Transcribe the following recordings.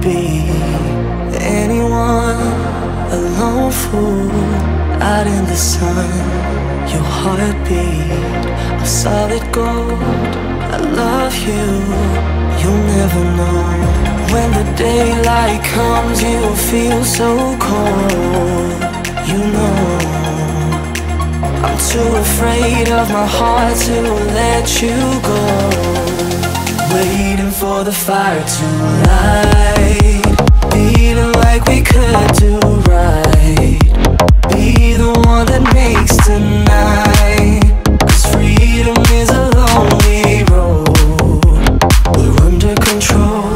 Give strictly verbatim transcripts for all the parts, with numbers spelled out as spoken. be anyone, a lone fool out in the sun. Your heartbeat of solid gold. I love you, you'll never know. When the daylight comes, you'll feel so cold. You know I'm too afraid of my heart to let you go. Waiting for the fire to light, beating like we could do right. Be the one that makes tonight, 'cause freedom is a lonely road. We're under control.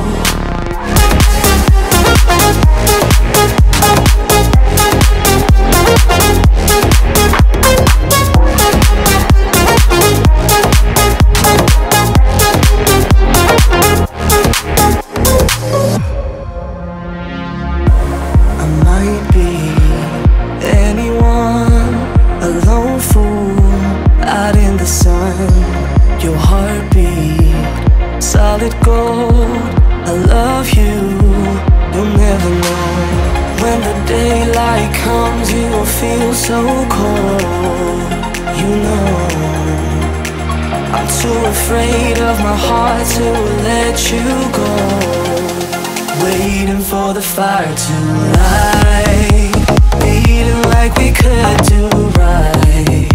Fire to light, beating like we could do right.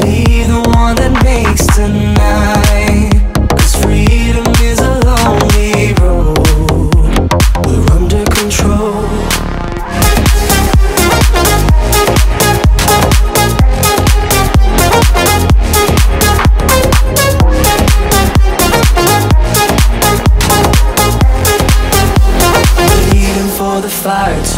Be the one that makes tonight, 'cause freedom is a lonely road. We're under control. Fire.